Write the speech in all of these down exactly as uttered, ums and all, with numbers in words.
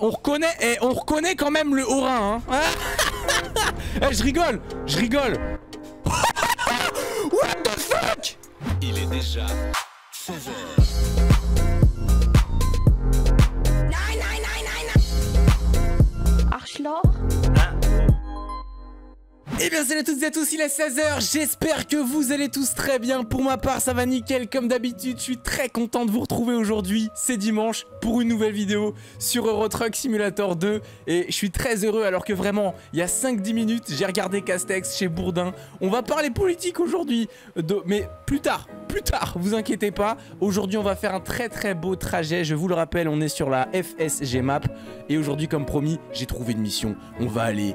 on reconnaît, eh, on reconnaît quand même le Haut-Rhin, hein. Eh, je rigole, je rigole. What the fuck. Il est déjà seize heures. Archelor. Et eh bien salut à toutes et à tous, il est seize heures, j'espère que vous allez tous très bien. Pour ma part ça va nickel comme d'habitude, je suis très content de vous retrouver aujourd'hui, c'est dimanche, pour une nouvelle vidéo sur Euro Truck Simulator deux. Et je suis très heureux alors que vraiment, il y a cinq dix minutes, j'ai regardé Castex chez Bourdin. On va parler politique aujourd'hui, de... mais plus tard, plus tard, vous inquiétez pas. Aujourd'hui on va faire un très très beau trajet, je vous le rappelle, on est sur la F S G map. Et aujourd'hui comme promis, j'ai trouvé une mission, on va aller...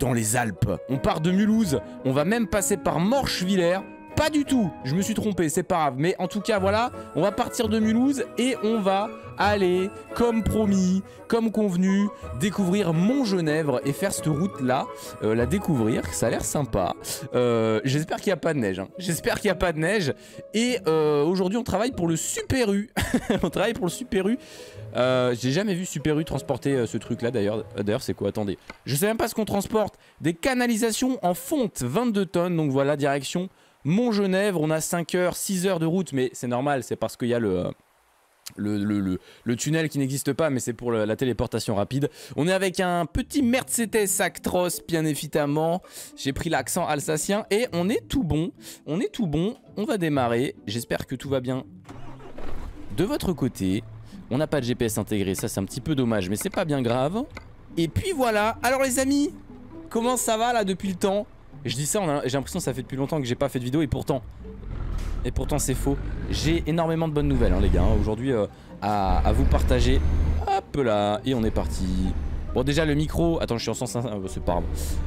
dans les Alpes. On part de Mulhouse, on va même passer par Morschevillers. Pas du tout, je me suis trompé, c'est pas grave. Mais en tout cas, voilà, on va partir de Mulhouse et on va aller, comme promis, comme convenu, découvrir Montgenèvre et faire cette route-là, euh, la découvrir, ça a l'air sympa. Euh, J'espère qu'il n'y a pas de neige, hein. J'espère qu'il n'y a pas de neige. Et euh, aujourd'hui, on travaille pour le Super U. On travaille pour le Super U. Euh, J'ai jamais vu Super U transporter euh, ce truc-là, d'ailleurs. D'ailleurs, c'est quoi? Attendez. Je sais même pas ce qu'on transporte. Des canalisations en fonte, vingt-deux tonnes, donc voilà, direction... Montgenèvre, on a cinq heures, six heures de route, mais c'est normal, c'est parce qu'il y a le, le, le, le, le tunnel qui n'existe pas, mais c'est pour le, la téléportation rapide. On est avec un petit Mercedes Actros, bien évidemment. J'ai pris l'accent alsacien et on est tout bon, on est tout bon, on va démarrer. J'espère que tout va bien de votre côté. On n'a pas de G P S intégré, ça c'est un petit peu dommage, mais c'est pas bien grave. Et puis voilà, alors les amis, comment ça va là depuis le temps? Je dis ça, j'ai l'impression que ça fait depuis longtemps que j'ai pas fait de vidéo et pourtant, et pourtant c'est faux. J'ai énormément de bonnes nouvelles hein, les gars, hein, aujourd'hui euh, à, à vous partager. Hop là, et on est parti. Bon déjà le micro, attends je suis en cent cinq, c'est pas grave.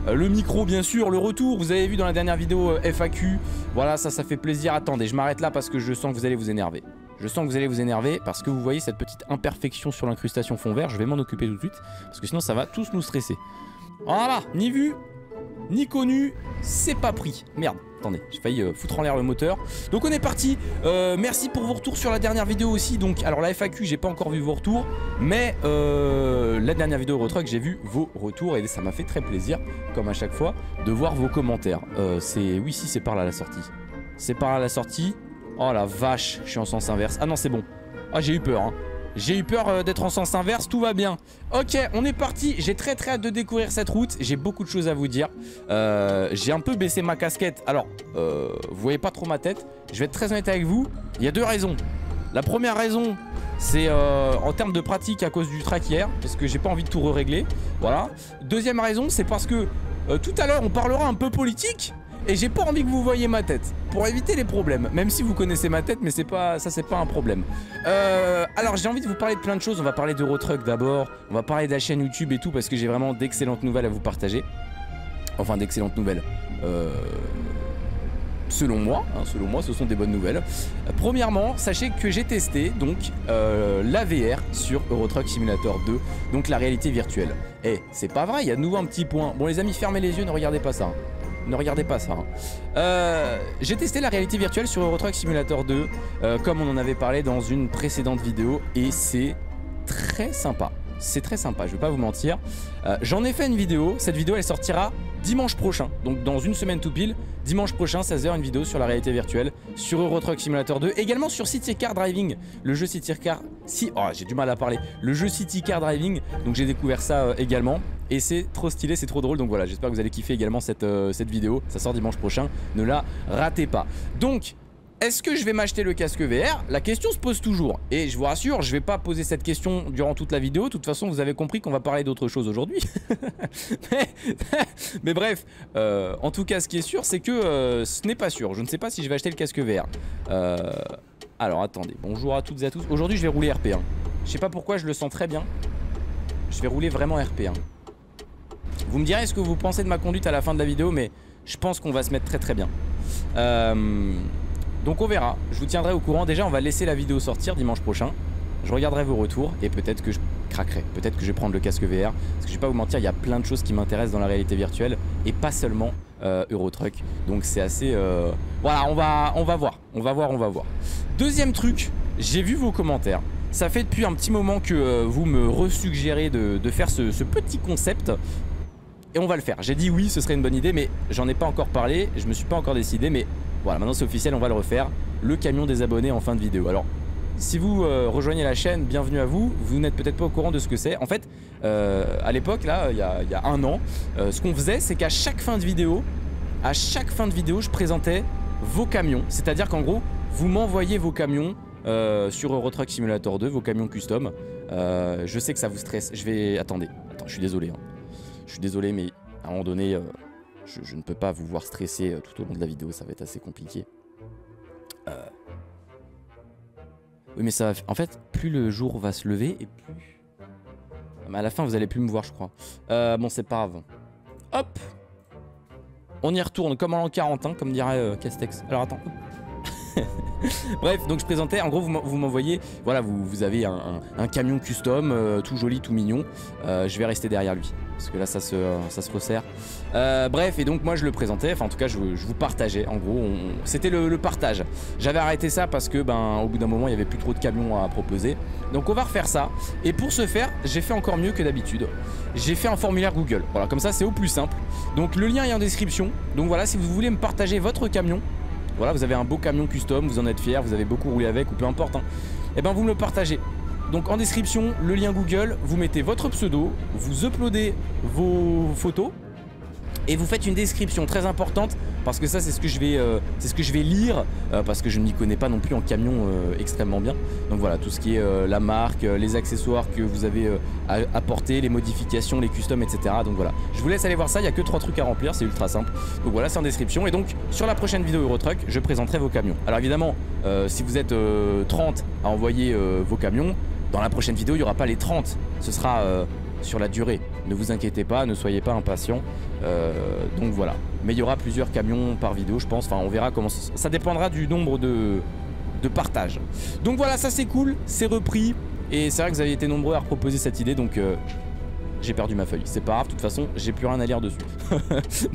Euh, le micro bien sûr, le retour, vous avez vu dans la dernière vidéo euh, F A Q. Voilà ça, ça fait plaisir, attendez je m'arrête là parce que je sens que vous allez vous énerver. Je sens que vous allez vous énerver parce que vous voyez cette petite imperfection sur l'incrustation fond vert, je vais m'en occuper tout de suite. Parce que sinon ça va tous nous stresser. Voilà, ni vu ni connu, c'est pas pris. Merde, attendez, j'ai failli euh, foutre en l'air le moteur. Donc on est parti, euh, merci pour vos retours sur la dernière vidéo aussi. Donc alors la F A Q, j'ai pas encore vu vos retours, mais euh, la dernière vidéo Euro Truck, j'ai vu vos retours. Et ça m'a fait très plaisir, comme à chaque fois, de voir vos commentaires. euh, C'est... Oui si, c'est par là la sortie. C'est par là la sortie. Oh la vache, je suis en sens inverse. Ah non c'est bon. Ah j'ai eu peur hein. J'ai eu peur euh, d'être en sens inverse, tout va bien. Ok, on est parti, j'ai très très hâte de découvrir cette route. J'ai beaucoup de choses à vous dire. euh, J'ai un peu baissé ma casquette. Alors, euh, vous voyez pas trop ma tête. Je vais être très honnête avec vous, il y a deux raisons. La première raison, c'est euh, en termes de pratique à cause du track hier, parce que j'ai pas envie de tout régler. Voilà. Deuxième raison, c'est parce que euh, tout à l'heure on parlera un peu politique et j'ai pas envie que vous voyiez ma tête pour éviter les problèmes, même si vous connaissez ma tête, mais c'est pas, ça c'est pas un problème. euh, Alors j'ai envie de vous parler de plein de choses. On va parler d'Euro Truck d'abord, on va parler de la chaîne YouTube et tout, parce que j'ai vraiment d'excellentes nouvelles à vous partager. Enfin d'excellentes nouvelles euh... selon moi, hein, selon moi ce sont des bonnes nouvelles. euh, Premièrement, sachez que j'ai testé donc euh, la V R sur Euro Truck Simulator deux, donc la réalité virtuelle. Eh, c'est pas vrai, il y a de nouveau un petit point. Bon les amis, fermez les yeux, ne regardez pas ça. Ne regardez pas ça. Hein. Euh, j'ai testé la réalité virtuelle sur Euro Truck Simulator deux, euh, comme on en avait parlé dans une précédente vidéo, et c'est très sympa. C'est très sympa, je vais pas vous mentir. Euh, J'en ai fait une vidéo, cette vidéo elle sortira dimanche prochain, donc dans une semaine tout pile. Dimanche prochain, seize heures, une vidéo sur la réalité virtuelle, sur Euro Truck Simulator deux, également sur City Car Driving, le jeu City Car... Si... Oh, j'ai du mal à parler. Le jeu City Car Driving, donc j'ai découvert ça euh, également. Et c'est trop stylé, c'est trop drôle, donc voilà, j'espère que vous allez kiffer également cette, euh, cette vidéo. Ça sort dimanche prochain, ne la ratez pas. Donc... est-ce que je vais m'acheter le casque V R? La question se pose toujours. Et je vous rassure, je ne vais pas poser cette question durant toute la vidéo. De toute façon, vous avez compris qu'on va parler d'autre chose aujourd'hui. mais, mais bref, euh, en tout cas, ce qui est sûr, c'est que euh, ce n'est pas sûr. Je ne sais pas si je vais acheter le casque V R. Euh, alors, attendez. Bonjour à toutes et à tous. Aujourd'hui, je vais rouler R P un. Je ne sais pas pourquoi, je le sens très bien. Je vais rouler vraiment R P un. Vous me direz ce que vous pensez de ma conduite à la fin de la vidéo, mais je pense qu'on va se mettre très très bien. Euh... Donc on verra, je vous tiendrai au courant. Déjà on va laisser la vidéo sortir dimanche prochain. Je regarderai vos retours et peut-être que je craquerai. Peut-être que je vais prendre le casque V R. Parce que je vais pas vous mentir, il y a plein de choses qui m'intéressent dans la réalité virtuelle. Et pas seulement euh, Euro Truck. Donc c'est assez... Euh... Voilà, on va, on va voir. On va voir, on va voir. Deuxième truc, j'ai vu vos commentaires. Ça fait depuis un petit moment que euh, vous me resuggérez de, de faire ce, ce petit concept. Et on va le faire. J'ai dit oui, ce serait une bonne idée, mais j'en ai pas encore parlé. Je me suis pas encore décidé, mais voilà, maintenant c'est officiel, on va le refaire. Le camion des abonnés en fin de vidéo. Alors, si vous euh, rejoignez la chaîne, bienvenue à vous. Vous n'êtes peut-être pas au courant de ce que c'est. En fait, euh, à l'époque, là, il y a, y a un an, euh, ce qu'on faisait, c'est qu'à chaque fin de vidéo, à chaque fin de vidéo, je présentais vos camions. C'est-à-dire qu'en gros, vous m'envoyez vos camions euh, sur Euro Truck Simulator deux, vos camions custom. Euh, je sais que ça vous stresse. Je vais... Attendez. Attends, je suis désolé, hein. Je suis désolé, mais à un moment donné, euh, je, je ne peux pas vous voir stresser euh, tout au long de la vidéo, ça va être assez compliqué. Euh... Oui, mais ça va... En fait, plus le jour va se lever et plus... Ah, mais à la fin, vous allez plus me voir, je crois. Euh, bon, c'est pas grave. Hop! On y retourne, comme en l'an quarante, hein, comme dirait euh, Castex. Alors, attends. Bref, donc je présentais, en gros vous m'envoyez, voilà, vous, vous avez un, un, un camion custom, euh, tout joli, tout mignon, euh, je vais rester derrière lui, parce que là ça se, ça se resserre. Euh, bref, et donc moi je le présentais, enfin en tout cas je, je vous partageais, en gros, c'était le, le partage. J'avais arrêté ça parce que, ben, au bout d'un moment il n'y avait plus trop de camions à proposer, donc on va refaire ça, et pour ce faire, j'ai fait encore mieux que d'habitude, j'ai fait un formulaire Google, voilà, comme ça c'est au plus simple, donc le lien est en description, donc voilà, si vous voulez me partager votre camion, voilà, vous avez un beau camion custom, vous en êtes fier, vous avez beaucoup roulé avec ou peu importe, hein. Et ben vous me le partagez. Donc en description, le lien Google, vous mettez votre pseudo, vous uploadez vos photos et vous faites une description très importante parce que ça c'est ce que je vais, euh, c'est ce que je vais lire euh, parce que je ne m'y connais pas non plus en camion euh, extrêmement bien. Donc voilà, tout ce qui est euh, la marque, euh, les accessoires que vous avez euh, apportés, les modifications, les customs, et cetera. Donc voilà, je vous laisse aller voir ça, il n'y a que trois trucs à remplir, c'est ultra simple. Donc voilà, c'est en description et donc sur la prochaine vidéo Euro Truck, je présenterai vos camions. Alors évidemment, euh, si vous êtes euh, trente à envoyer euh, vos camions, dans la prochaine vidéo, il n'y aura pas les trente, ce sera... Euh, sur la durée, ne vous inquiétez pas, ne soyez pas impatients, euh, donc voilà, mais il y aura plusieurs camions par vidéo je pense, enfin on verra comment, ça, ça dépendra du nombre de, de partages, donc voilà, ça c'est cool, c'est repris et c'est vrai que vous avez été nombreux à proposer cette idée, donc euh, j'ai perdu ma feuille, c'est pas grave, de toute façon j'ai plus rien à lire dessus.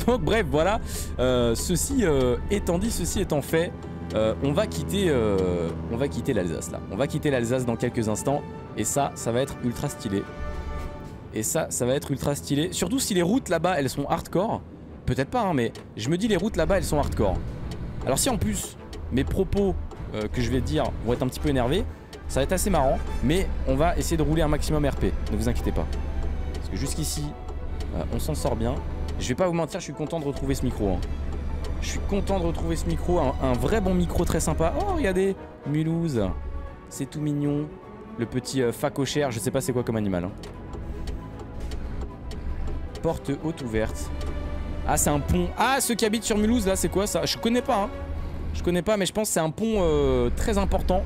Donc bref, voilà, euh, ceci euh, étant dit, ceci étant fait, euh, on va quitter euh, on va quitter l'Alsace là, on va quitter l'Alsace dans quelques instants et ça, ça va être ultra stylé. Et ça, ça va être ultra stylé. Surtout si les routes là-bas, elles sont hardcore. Peut-être pas, hein, mais je me dis les routes là-bas, elles sont hardcore. Alors si en plus, mes propos euh, que je vais dire vont être un petit peu énervés, ça va être assez marrant. Mais on va essayer de rouler un maximum R P. Ne vous inquiétez pas. Parce que jusqu'ici, euh, on s'en sort bien. Je vais pas vous mentir, je suis content de retrouver ce micro. Hein. Je suis content de retrouver ce micro. Un, un vrai bon micro très sympa. Oh, regardez, Mulhouse. C'est tout mignon. Le petit euh, facochère, je sais pas c'est quoi comme animal. Hein. Porte haute ouverte. Ah, c'est un pont. Ah, ceux qui habitent sur Mulhouse, là, c'est quoi ça? Je connais pas, hein. Je connais pas, mais je pense que c'est un pont euh, très important.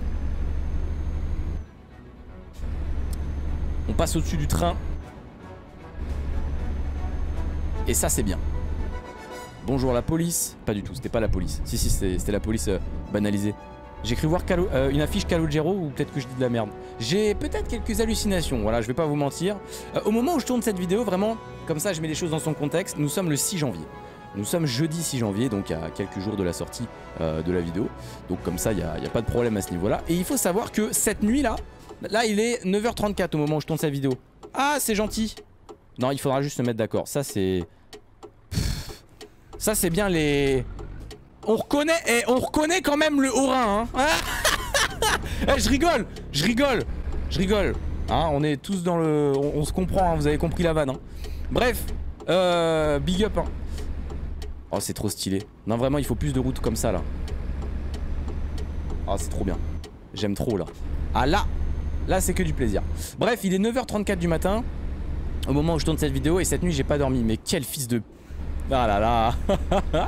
On passe au-dessus du train. Et ça, c'est bien. Bonjour la police. Pas du tout, c'était pas la police. Si, si, c'était la police euh, banalisée. J'ai cru voir Calo, euh, une affiche Calogero ou peut-être que je dis de la merde. J'ai peut-être quelques hallucinations, voilà, je vais pas vous mentir. Euh, au moment où je tourne cette vidéo, vraiment, comme ça je mets les choses dans son contexte, nous sommes le six janvier. Nous sommes jeudi six janvier, donc à quelques jours de la sortie euh, de la vidéo. Donc comme ça, il n'y a, y a pas de problème à ce niveau-là. Et il faut savoir que cette nuit-là, là il est neuf heures trente-quatre au moment où je tourne cette vidéo. Ah, c'est gentil. Non, il faudra juste se mettre d'accord, ça c'est... Ça c'est bien les... On reconnaît, eh, on reconnaît quand même le Haut-Rhin, hein. Eh, je rigole, je rigole, je rigole. Hein, on est tous dans le... On, on se comprend, hein, vous avez compris la vanne. Hein. Bref, euh, big up. Hein. Oh, c'est trop stylé. Non, vraiment, il faut plus de routes comme ça, là. Ah, oh, c'est trop bien. J'aime trop, là. Ah, là, là, c'est que du plaisir. Bref, il est neuf heures trente-quatre du matin, au moment où je tourne cette vidéo, et cette nuit, j'ai pas dormi. Mais quel fils de... Ah là là.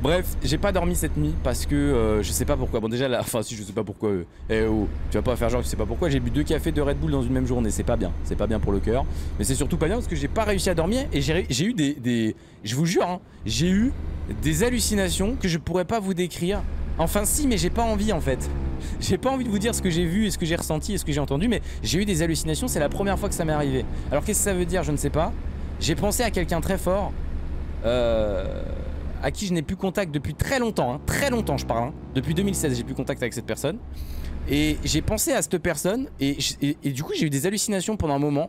Bref, j'ai pas dormi cette nuit parce que euh, je sais pas pourquoi. Bon déjà là, enfin si je sais pas pourquoi, euh, eh oh, tu vas pas faire genre que tu sais pas pourquoi. J'ai bu deux cafés, deux Red Bull dans une même journée, c'est pas bien, c'est pas bien pour le cœur. Mais c'est surtout pas bien parce que j'ai pas réussi à dormir et j'ai eu des, des, je vous jure, hein, j'ai eu des hallucinations que je pourrais pas vous décrire. Enfin si, mais j'ai pas envie en fait. J'ai pas envie de vous dire ce que j'ai vu et ce que j'ai ressenti et ce que j'ai entendu, mais j'ai eu des hallucinations, c'est la première fois que ça m'est arrivé. Alors qu'est-ce que ça veut dire, je ne sais pas. J'ai pensé à quelqu'un très fort. Euh... à qui je n'ai plus contact depuis très longtemps, hein, très longtemps je parle, hein. Depuis deux mille seize j'ai plus contact avec cette personne Et j'ai pensé à cette personne et, et, et du coup j'ai eu des hallucinations pendant un moment.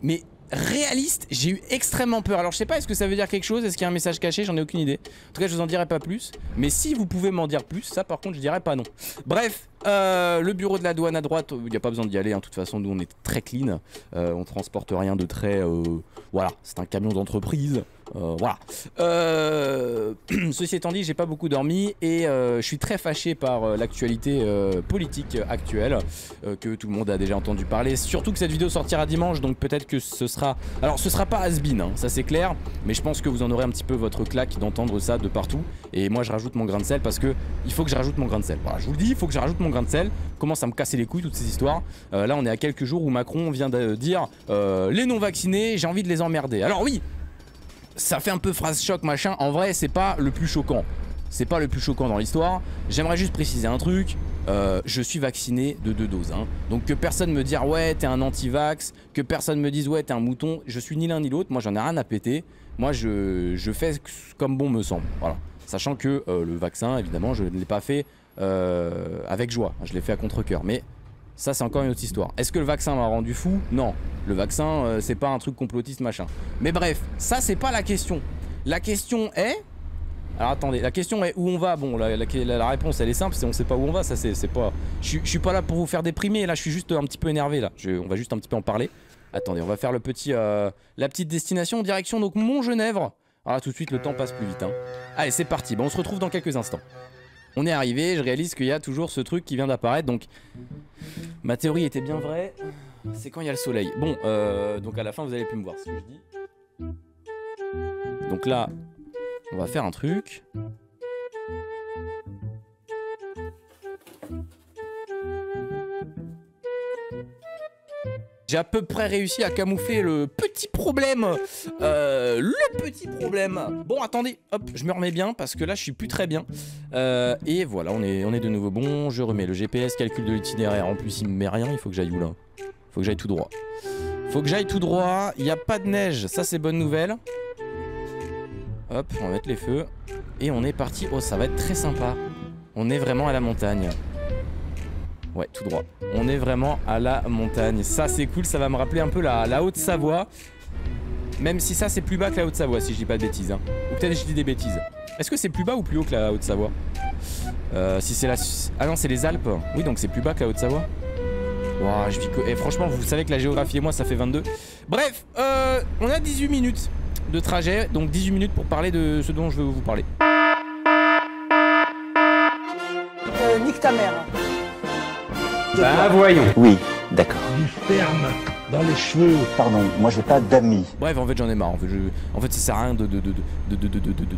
Mais réaliste, j'ai eu extrêmement peur. Alors je sais pas, est-ce que ça veut dire quelque chose? Est-ce qu'il y a un message caché? J'en ai aucune idée. En tout cas je vous en dirai pas plus. Mais si vous pouvez m'en dire plus, ça par contre je dirais pas non. Bref, euh, le bureau de la douane à droite, il n'y a pas besoin d'y aller, hein. De toute façon nous on est très clean, euh, on transporte rien de très... Euh, voilà, c'est un camion d'entreprise. Euh, voilà. Euh, ceci étant dit, j'ai pas beaucoup dormi et euh, je suis très fâché par euh, l'actualité euh, politique actuelle euh, que tout le monde a déjà entendu parler. Surtout que cette vidéo sortira dimanche, donc peut-être que ce sera... Alors ce sera pas has-been, hein, ça c'est clair, mais je pense que vous en aurez un petit peu votre claque d'entendre ça de partout. Et moi je rajoute mon grain de sel parce que il faut que je rajoute mon grain de sel. Voilà, je vous le dis, il faut que je rajoute mon grain de sel. Commence à me casser les couilles toutes ces histoires. Euh, là on est à quelques jours où Macron vient de dire euh, les non vaccinés, j'ai envie de les emmerder. Alors oui, ça fait un peu phrase choc machin, en vrai c'est pas le plus choquant. C'est pas le plus choquant dans l'histoire. J'aimerais juste préciser un truc, euh, je suis vacciné de deux doses hein. Donc que personne me dise ouais t'es un anti-vax, que personne me dise ouais t'es un mouton, je suis ni l'un ni l'autre, moi j'en ai rien à péter. Moi je, je fais comme bon me semble, voilà. Sachant que euh, le vaccin évidemment je ne l'ai pas fait euh, avec joie, je l'ai fait à contre-cœur. Mais ça c'est encore une autre histoire. Est-ce que le vaccin m'a rendu fou? Non. Le vaccin euh, c'est pas un truc complotiste machin. Mais bref, ça c'est pas la question. La question est... Alors attendez, la question est où on va? Bon la, la, la réponse elle est simple, c'est on sait pas où on va. Ça c'est pas... Je suis pas là pour vous faire déprimer. Là je suis juste un petit peu énervé là. Je, on va juste un petit peu en parler. Attendez, on va faire le petit, euh, la petite destination. Direction donc Montgenèvre. Alors là tout de suite le temps passe plus vite hein. Allez c'est parti, bon, on se retrouve dans quelques instants. On est arrivé, je réalise qu'il y a toujours ce truc qui vient d'apparaître, donc ma théorie était bien vraie, c'est quand il y a le soleil. Bon, euh, donc à la fin vous allez plus me voir, c'est ce que je dis. Donc là, on va faire un truc. J'ai à peu près réussi à camoufler le petit problème. Euh, le petit problème. Bon, attendez. Hop, je me remets bien parce que là, je suis plus très bien. Euh, et voilà, on est, on est de nouveau bon. Je remets le G P S, calcul de l'itinéraire. En plus, il me met rien. Il faut que j'aille où là? Faut que j'aille tout droit. Faut que j'aille tout droit. Il n'y a pas de neige. Ça, c'est bonne nouvelle. Hop, on va mettre les feux. Et on est parti. Oh, ça va être très sympa. On est vraiment à la montagne. Ouais, tout droit. On est vraiment à la montagne. Ça, c'est cool. Ça va me rappeler un peu la, la Haute-Savoie. Même si ça, c'est plus bas que la Haute-Savoie, si je dis pas de bêtises. Hein. Ou peut-être je dis des bêtises. Est-ce que c'est plus bas ou plus haut que la Haute-Savoie? euh, Si c'est la... Ah non, c'est les Alpes. Oui, donc c'est plus bas que la Haute-Savoie. Wow, je vis que... Et franchement, vous savez que la géographie et moi, ça fait vingt-deux. Bref, euh, on a dix-huit minutes de trajet. Donc dix-huit minutes pour parler de ce dont je veux vous parler. Euh, nique ta mère. Bah voyons. Oui, d'accord. Du sperme dans les cheveux. Pardon, moi j'ai pas d'amis. Bref, en fait j'en ai marre. En fait, je... en fait ça sert à rien de de de de de de de de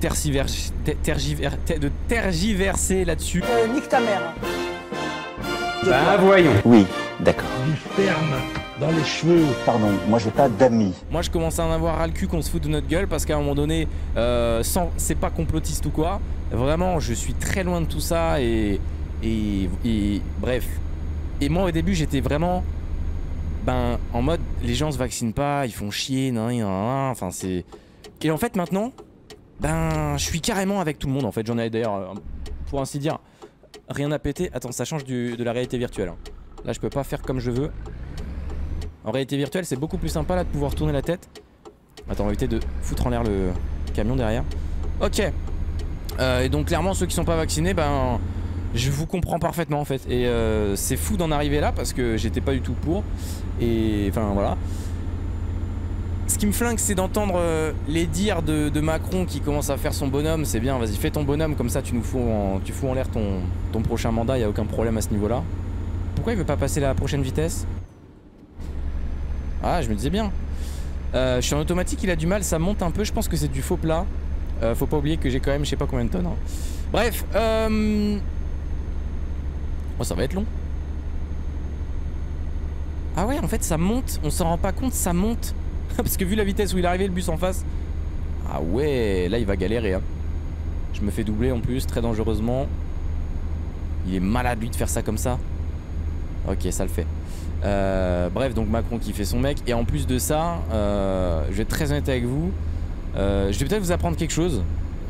tergiverser de tergiverser là-dessus. Euh, nique ta mère. Bah voyons. Oui, d'accord. Du sperme dans les cheveux. Pardon, moi j'ai pas d'amis. Moi je commence à en avoir ras le cul qu'on se fout de notre gueule parce qu'à un moment donné, euh, sans, c'est pas complotiste ou quoi. Vraiment, je suis très loin de tout ça et. Et, et bref. Et moi au début j'étais vraiment ben en mode les gens se vaccinent pas, ils font chier, nan, nan, nan, enfin c'est. Et en fait maintenant, ben je suis carrément avec tout le monde en fait. J'en ai d'ailleurs, pour ainsi dire, rien à péter. Attends, ça change du, de la réalité virtuelle. Là je peux pas faire comme je veux. En réalité virtuelle c'est beaucoup plus sympa là de pouvoir tourner la tête. Attends, on va éviter de foutre en l'air le camion derrière. Ok. Euh, et donc clairement ceux qui sont pas vaccinés, ben. Je vous comprends parfaitement en fait et euh, c'est fou d'en arriver là parce que j'étais pas du tout pour et enfin voilà. Ce qui me flingue c'est d'entendre euh, les dires de, de Macron qui commence à faire son bonhomme. C'est bien, vas-y fais ton bonhomme comme ça tu nous fous en, tu fous en l'air ton, ton prochain mandat, il n'y a aucun problème à ce niveau là. Pourquoi il veut pas passer la prochaine vitesse? Ah je me disais bien. euh, Je suis en automatique, il a du mal, ça monte un peu, je pense que c'est du faux plat. euh, Faut pas oublier que j'ai quand même je sais pas combien de tonnes hein. Bref euh... Oh, ça va être long. Ah ouais en fait ça monte, on s'en rend pas compte, ça monte. Parce que vu la vitesse où il est arrivé le bus en face. Ah ouais là il va galérer hein. Je me fais doubler en plus très dangereusement. Il est malade lui de faire ça comme ça. Ok ça le fait. euh, Bref donc Macron qui fait son mec. Et en plus de ça euh, je vais être très honnête avec vous, euh, je vais peut-être vous apprendre quelque chose.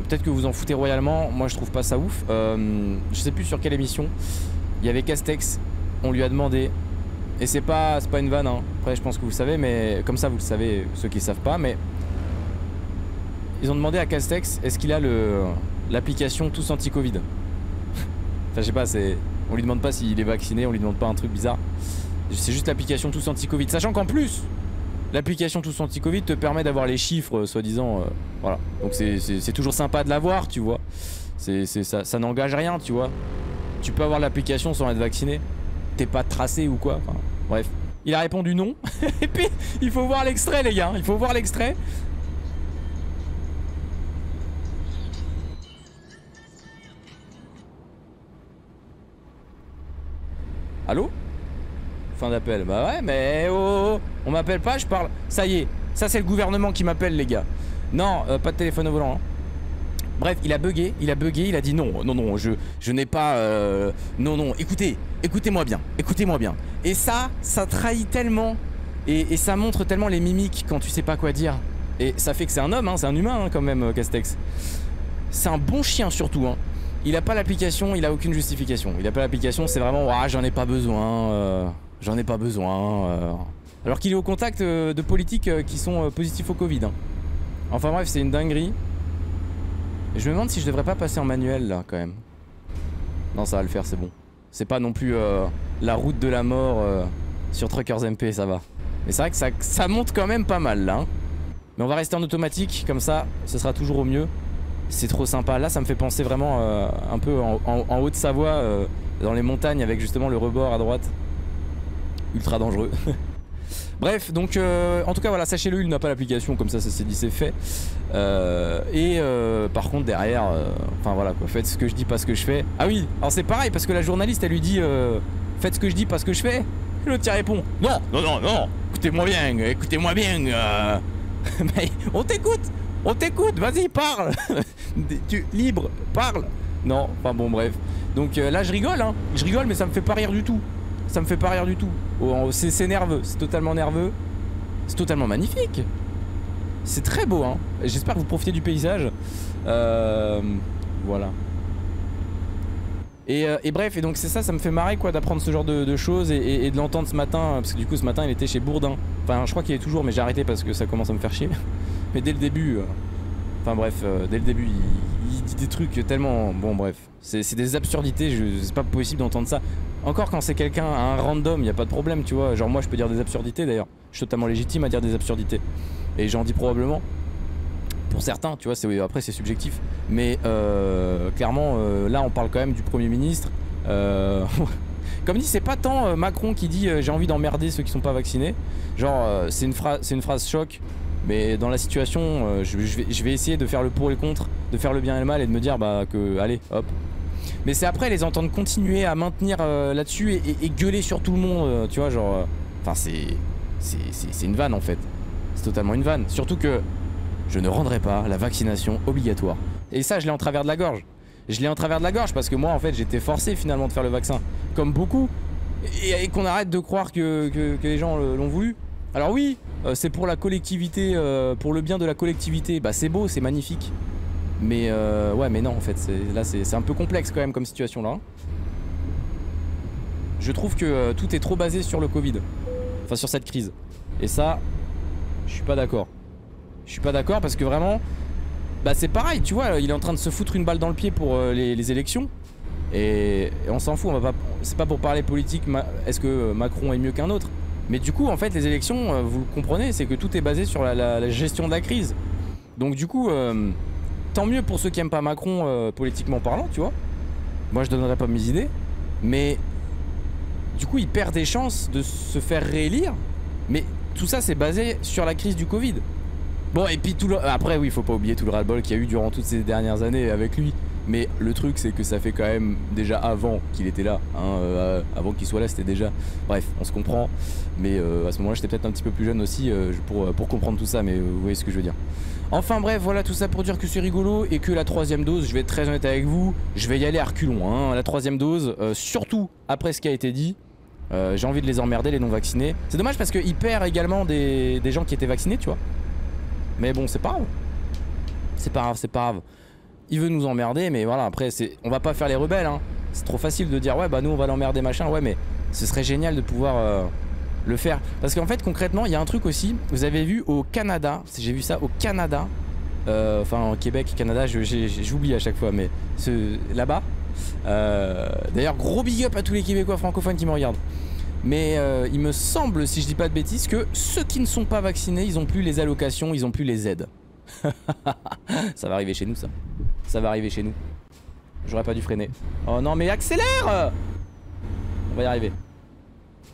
Peut-être que vous en foutez royalement. Moi je trouve pas ça ouf. euh, Je sais plus sur quelle émission. Il y avait Castex, on lui a demandé. Et c'est pas, c'est pas une vanne, hein. Après je pense que vous le savez, mais comme ça vous le savez, ceux qui ne savent pas, mais ils ont demandé à Castex, est-ce qu'il a le l'application tous anti-Covid. Enfin je sais pas, c'est, on lui demande pas s'il est vacciné, on lui demande pas un truc bizarre. C'est juste l'application tous anti-Covid, sachant qu'en plus l'application tous anti-Covid te permet d'avoir les chiffres, soi-disant, euh, voilà. Donc c'est toujours sympa de l'avoir, tu vois. C'est, c'est, ça, ça n'engage rien, tu vois. Tu peux avoir l'application sans être vacciné. T'es pas tracé ou quoi. Enfin, bref. Il a répondu non. Et puis, il faut voir l'extrait, les gars. Il faut voir l'extrait. Allô? Fin d'appel. Bah ouais, mais oh, oh. On m'appelle pas, je parle. Ça y est. Ça, c'est le gouvernement qui m'appelle, les gars. Non, euh, pas de téléphone au volant. Hein. Bref, il a bugué, il a bugué, il a dit non, non, non, je, je n'ai pas... Euh, non, non, écoutez, écoutez-moi bien, écoutez-moi bien. Et ça, ça trahit tellement, et, et ça montre tellement les mimiques quand tu sais pas quoi dire. Et ça fait que c'est un homme, hein, c'est un humain hein, quand même, Castex. C'est un bon chien surtout, hein. Il a pas l'application, il a aucune justification. Il a pas l'application, c'est vraiment, ah, j'en ai pas besoin, euh, j'en ai pas besoin. Euh. Alors qu'il est au contact euh, de politiques euh, qui sont euh, positifs au Covid. Hein. Enfin bref, c'est une dinguerie. Je me demande si je devrais pas passer en manuel là quand même. Non, ça va le faire, c'est bon. C'est pas non plus euh, la route de la mort euh, sur Truckers M P, ça va. Mais c'est vrai que ça, ça monte quand même pas mal là. Hein. Mais on va rester en automatique, comme ça, ce sera toujours au mieux. C'est trop sympa. Là, ça me fait penser vraiment euh, un peu en, en, en Haute-Savoie, euh, dans les montagnes, avec justement le rebord à droite. Ultra dangereux. Bref, donc euh, en tout cas voilà, sachez-le, il n'a pas l'application, comme ça ça s'est dit, c'est fait. Euh, et euh, par contre derrière, enfin euh, voilà quoi, faites ce que je dis, pas ce que je fais. Ah oui, alors c'est pareil parce que la journaliste elle lui dit euh, faites ce que je dis, pas ce que je fais. L'autre y répond non, non, non, non, écoutez-moi bien, écoutez-moi bien. Euh... Mais on t'écoute, on t'écoute, vas-y parle, tu libre, parle. Non, enfin bon bref. Donc euh, là je rigole, hein, je rigole mais ça me fait pas rire du tout. Ça me fait pas rire du tout. Oh, c'est nerveux, c'est totalement nerveux. C'est totalement magnifique. C'est très beau, hein. J'espère que vous profitez du paysage. Euh, voilà. Et, et bref, et donc c'est ça, ça me fait marrer quoi d'apprendre ce genre de, de choses et, et, et de l'entendre ce matin. Parce que du coup, ce matin, il était chez Bourdin. Enfin, je crois qu'il est toujours, mais j'ai arrêté parce que ça commence à me faire chier. Mais dès le début, euh, enfin bref, euh, dès le début, il, il dit des trucs tellement. Bon, bref. C'est des absurdités, c'est pas possible d'entendre ça. Encore quand c'est quelqu'un, un random, il n'y a pas de problème, tu vois. Genre moi je peux dire des absurdités d'ailleurs. Je suis totalement légitime à dire des absurdités. Et j'en dis probablement. Pour certains, tu vois, après c'est subjectif. Mais euh, clairement, euh, là on parle quand même du Premier ministre. Euh, comme dit, c'est pas tant euh, Macron qui dit euh, j'ai envie d'emmerder ceux qui sont pas vaccinés. Genre euh, c'est une, phra une phrase choc. Mais dans la situation, euh, je, je, vais, je vais essayer de faire le pour et le contre, de faire le bien et le mal et de me dire bah que allez, hop. Mais c'est après les entendre continuer à maintenir euh, là-dessus et, et, et gueuler sur tout le monde, euh, tu vois, genre... Enfin, euh, c'est... C'est une vanne, en fait. C'est totalement une vanne. Surtout que je ne rendrai pas la vaccination obligatoire. Et ça, je l'ai en travers de la gorge. Je l'ai en travers de la gorge parce que moi, en fait, j'étais forcé, finalement, de faire le vaccin. Comme beaucoup. Et, et qu'on arrête de croire que, que, que les gens l'ont voulu. Alors oui, euh, c'est pour la collectivité, euh, pour le bien de la collectivité. Bah, c'est beau, c'est magnifique. Mais euh, ouais, mais non, en fait, là c'est un peu complexe quand même comme situation là. Je trouve que euh, tout est trop basé sur le Covid, enfin sur cette crise. Et ça, je suis pas d'accord. Je suis pas d'accord parce que vraiment, bah c'est pareil, tu vois, il est en train de se foutre une balle dans le pied pour euh, les, les élections. Et, et on s'en fout, on va pas, c'est pas pour parler politique, est-ce que Macron est mieux qu'un autre? Mais du coup, en fait, les élections, vous le comprenez, c'est que tout est basé sur la, la, la gestion de la crise. Donc du coup... Euh, tant mieux pour ceux qui aiment pas Macron euh, politiquement parlant, tu vois. Moi je donnerai pas mes idées, mais du coup il perd des chances de se faire réélire. Mais tout ça c'est basé sur la crise du Covid. Bon et puis tout le... après oui, faut pas oublier tout le ras-le-bol qu'il y a eu durant toutes ces dernières années avec lui. Mais le truc c'est que ça fait quand même déjà avant qu'il était là, hein, euh, avant qu'il soit là c'était déjà, bref on se comprend. Mais euh, à ce moment là j'étais peut-être un petit peu plus jeune aussi euh, pour, pour comprendre tout ça, mais euh, vous voyez ce que je veux dire. Enfin bref, voilà tout ça pour dire que c'est rigolo et que la troisième dose, je vais être très honnête avec vous, je vais y aller à reculons, hein. La troisième dose, euh, surtout après ce qui a été dit, euh, j'ai envie de les emmerder, les non vaccinés. C'est dommage parce qu'ils perdent également des, des gens qui étaient vaccinés, tu vois. Mais bon, c'est pas grave. C'est pas grave, c'est pas grave. Il veut nous emmerder, mais voilà, après, on va pas faire les rebelles, hein. C'est trop facile de dire ouais bah nous on va l'emmerder machin, ouais mais ce serait génial de pouvoir euh, le faire. Parce qu'en fait concrètement il y a un truc aussi, vous avez vu au Canada, j'ai vu ça au Canada, euh, enfin en Québec, Canada, j'oublie à chaque fois, mais là-bas, euh, d'ailleurs gros big up à tous les Québécois francophones qui me regardent. Mais euh, il me semble, si je dis pas de bêtises, que ceux qui ne sont pas vaccinés, ils n'ont plus les allocations, ils n'ont plus les aides. Ça va arriver chez nous, ça. Ça va arriver chez nous. J'aurais pas dû freiner. Oh non, mais accélère! On va y arriver.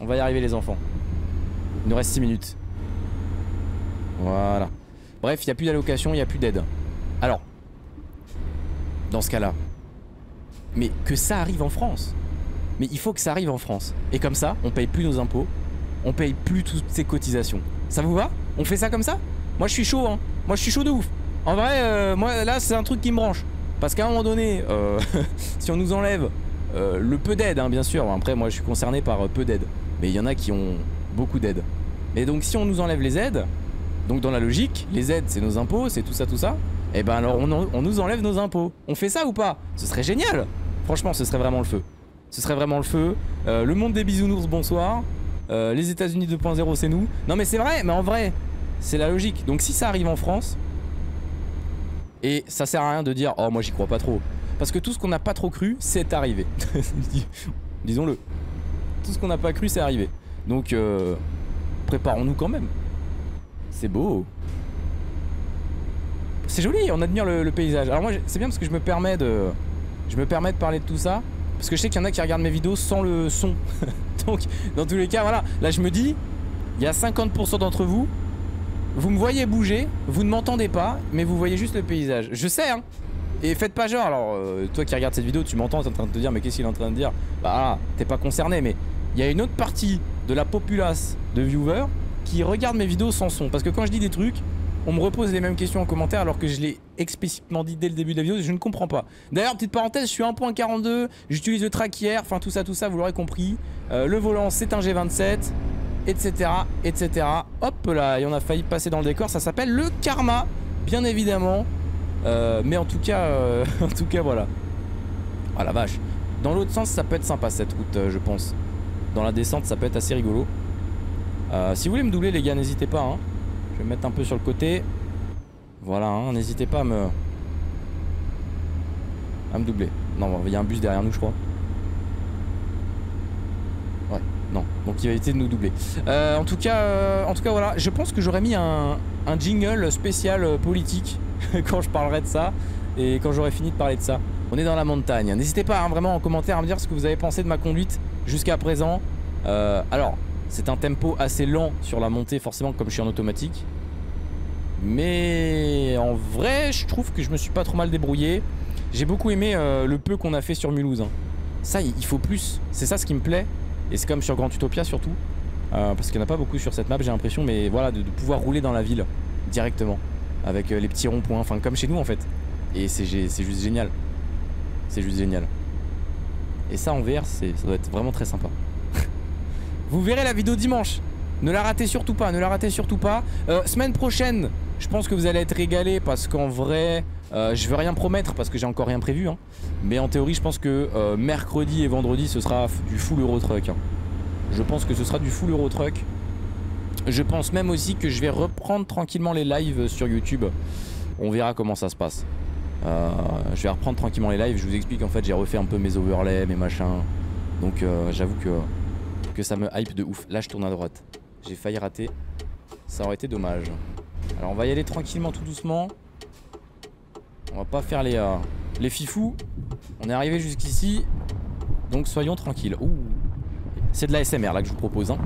On va y arriver, les enfants. Il nous reste six minutes. Voilà. Bref, il n'y a plus d'allocations, il n'y a plus d'aide. Alors, dans ce cas-là, mais que ça arrive en France. Mais il faut que ça arrive en France. Et comme ça, on paye plus nos impôts, on paye plus toutes ces cotisations. Ça vous va? On fait ça comme ça? Moi je suis chaud, hein. Moi je suis chaud de ouf. En vrai, euh, moi là c'est un truc qui me branche. Parce qu'à un moment donné, euh, si on nous enlève euh, le peu d'aide, hein, bien sûr. Après moi je suis concerné par euh, peu d'aide. Mais il y en a qui ont beaucoup d'aide. Et donc si on nous enlève les aides, donc dans la logique, les aides c'est nos impôts, c'est tout ça, tout ça. Et ben alors on, en, on nous enlève nos impôts. On fait ça ou pas? Ce serait génial. Franchement ce serait vraiment le feu. Ce serait vraiment le feu. Euh, le monde des bisounours, bonsoir. Euh, les États-Unis deux point zéro, c'est nous. Non mais c'est vrai, mais en vrai, c'est la logique. Donc si ça arrive en France, et ça sert à rien de dire « Oh, moi j'y crois pas trop ». Parce que tout ce qu'on n'a pas trop cru, c'est arrivé. Disons-le. Tout ce qu'on n'a pas cru, c'est arrivé. Donc, euh, préparons-nous quand même. C'est beau. C'est joli, on admire le, le paysage. Alors moi, c'est bien parce que je me permets de, je me permets de parler de tout ça. Parce que je sais qu'il y en a qui regardent mes vidéos sans le son. Donc dans tous les cas voilà. Là je me dis, il y a cinquante pour cent d'entre vous, vous me voyez bouger, vous ne m'entendez pas, mais vous voyez juste le paysage. Je sais hein. Et faites pas genre. Alors euh, toi qui regardes cette vidéo, tu m'entends, t'es en train de te dire mais qu'est-ce qu'il est en train de dire? Bah t'es pas concerné, mais il y a une autre partie de la populace de viewers qui regarde mes vidéos sans son. Parce que quand je dis des trucs, on me repose les mêmes questions en commentaire alors que je l'ai explicitement dit dès le début de la vidéo, je ne comprends pas. D'ailleurs, petite parenthèse, je suis à un point quarante-deux, j'utilise le track hier, enfin tout ça, tout ça, vous l'aurez compris. Euh, le volant, c'est un G vingt-sept, et cetera, et cetera. Hop là, et on a failli passer dans le décor, ça s'appelle le karma, bien évidemment. Euh, mais en tout cas, euh, en tout cas, voilà. Ah la vache. Dans l'autre sens, ça peut être sympa cette route, euh, je pense. Dans la descente, ça peut être assez rigolo. Euh, si vous voulez me doubler, les gars, n'hésitez pas, hein. Je vais me mettre un peu sur le côté. Voilà, hein, n'hésitez pas à me... à me doubler. Non, il y a un bus derrière nous, je crois. Ouais, non. Donc il va éviter de nous doubler. Euh, en tout cas, euh, en tout cas, voilà. Je pense que j'aurais mis un, un jingle spécial politique quand je parlerai de ça et quand j'aurai fini de parler de ça. On est dans la montagne. N'hésitez pas, hein, vraiment, en commentaire, à me dire ce que vous avez pensé de ma conduite jusqu'à présent. Euh, alors... C'est un tempo assez lent sur la montée, forcément, comme je suis en automatique. Mais en vrai, je trouve que je me suis pas trop mal débrouillé. J'ai beaucoup aimé euh, le peu qu'on a fait sur Mulhouse. Hein. Ça, il faut plus. C'est ça ce qui me plaît. Et c'est comme sur Grand Utopia surtout. Euh, parce qu'il n'y en a pas beaucoup sur cette map, j'ai l'impression. Mais voilà, de, de pouvoir rouler dans la ville directement. Avec euh, les petits ronds-points. Enfin, comme chez nous en fait. Et c'est juste génial. C'est juste génial. Et ça en V R, ça doit être vraiment très sympa. Vous verrez la vidéo dimanche. Ne la ratez surtout pas, ne la ratez surtout pas. Euh, semaine prochaine, je pense que vous allez être régalés parce qu'en vrai, euh, je veux rien promettre parce que j'ai encore rien prévu. Hein. Mais en théorie, je pense que euh, mercredi et vendredi, ce sera du full Euro Truck. Hein. Je pense que ce sera du full Euro Truck. Je pense même aussi que je vais reprendre tranquillement les lives sur YouTube. On verra comment ça se passe. Euh, je vais reprendre tranquillement les lives. Je vous explique, en fait, j'ai refait un peu mes overlays, mes machins. Donc euh, j'avoue que... que ça me hype de ouf. Là je tourne à droite. J'ai failli rater. Ça aurait été dommage. Alors on va y aller tranquillement, tout doucement. On va pas faire les euh, les fifous. On est arrivé jusqu'ici. Donc soyons tranquilles. Ouh. C'est de la S M R là que je vous propose. Hein.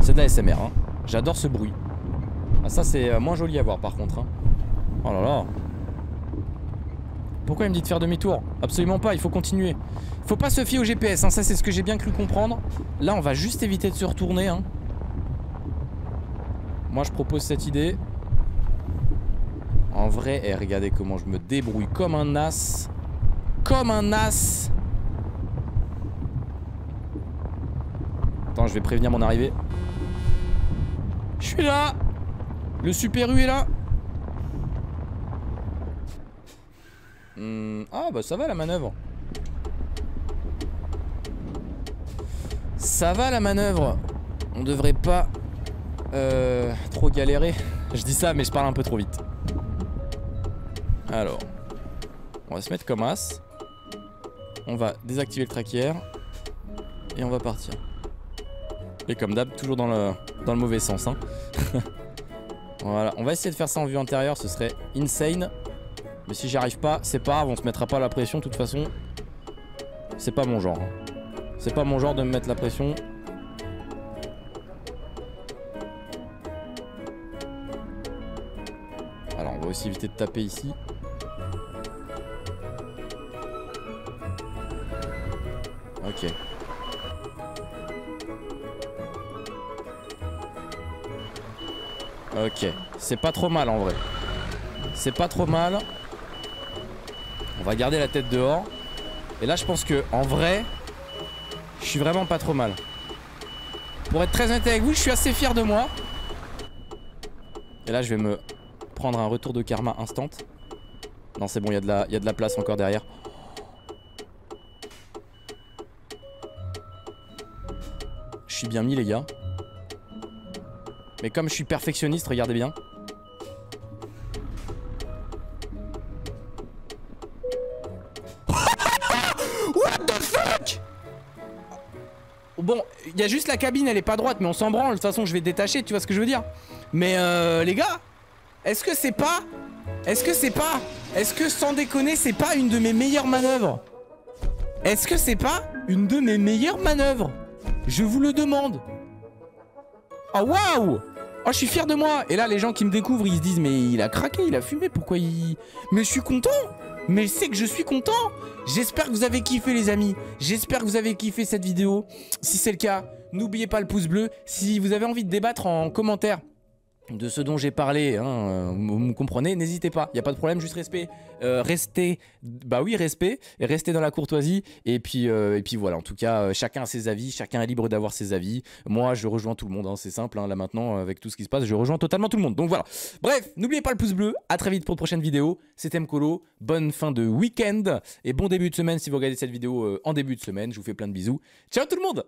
C'est de la S M R. Hein. J'adore ce bruit. Ah ça c'est moins joli à voir par contre. Hein. Oh là là. Pourquoi il me dit de faire demi-tour? Absolument pas, il faut continuer. Faut pas se fier au G P S, hein, ça c'est ce que j'ai bien cru comprendre. Là on va juste éviter de se retourner. Hein. Moi je propose cette idée. En vrai, eh, regardez comment je me débrouille comme un as. Comme un as. Attends, je vais prévenir mon arrivée. Je suis là. Le Super U est là. Mmh. Ah bah ça va la manœuvre. Ça va la manœuvre. On devrait pas euh, trop galérer. Je dis ça mais je parle un peu trop vite. Alors on va se mettre comme as. On va désactiver le tracker. Et on va partir. Et comme d'hab, toujours dans le, dans le mauvais sens hein. Voilà, on va essayer de faire ça en vue antérieure. Ce serait insane. Mais si j'y arrive pas, c'est pas grave, on se mettra pas la pression. De toute façon, c'est pas mon genre. C'est pas mon genre de me mettre la pression. Alors on va aussi éviter de taper ici. Ok. Ok, c'est pas trop mal en vrai. C'est pas trop mal. On va garder la tête dehors. Et là je pense que en vrai, je suis vraiment pas trop mal. Pour être très honnête avec vous, je suis assez fier de moi. Et là je vais me prendre un retour de karma instant. Non c'est bon, il y a de la, il y a de la place encore derrière. Je suis bien mis les gars. Mais comme je suis perfectionniste, regardez bien. What the fuck? Bon, il y a juste la cabine, elle est pas droite, mais on s'en branle. De toute façon, je vais détacher, tu vois ce que je veux dire. Mais euh, les gars, est-ce que c'est pas... Est-ce que c'est pas... Est-ce que sans déconner, c'est pas une de mes meilleures manœuvres? Est-ce que c'est pas une de mes meilleures manœuvres? Je vous le demande. Ah waouh! Ah je suis fier de moi. Et là les gens qui me découvrent ils se disent mais il a craqué, il a fumé, pourquoi il... Mais je suis content. Mais c'est que je suis content. J'espère que vous avez kiffé les amis. J'espère que vous avez kiffé cette vidéo. Si c'est le cas, n'oubliez pas le pouce bleu. Si vous avez envie de débattre en commentaire de ce dont j'ai parlé, hein, vous me comprenez, n'hésitez pas, il n'y a pas de problème, juste respect, euh, restez, bah oui respect, restez dans la courtoisie, et puis, euh, et puis voilà, en tout cas, euh, chacun a ses avis, chacun est libre d'avoir ses avis, moi je rejoins tout le monde, hein, c'est simple, hein, là maintenant, avec tout ce qui se passe, je rejoins totalement tout le monde, donc voilà. Bref, n'oubliez pas le pouce bleu, à très vite pour de prochaines vidéos, c'était MColo, bonne fin de week-end, et bon début de semaine si vous regardez cette vidéo euh, en début de semaine, je vous fais plein de bisous, ciao tout le monde.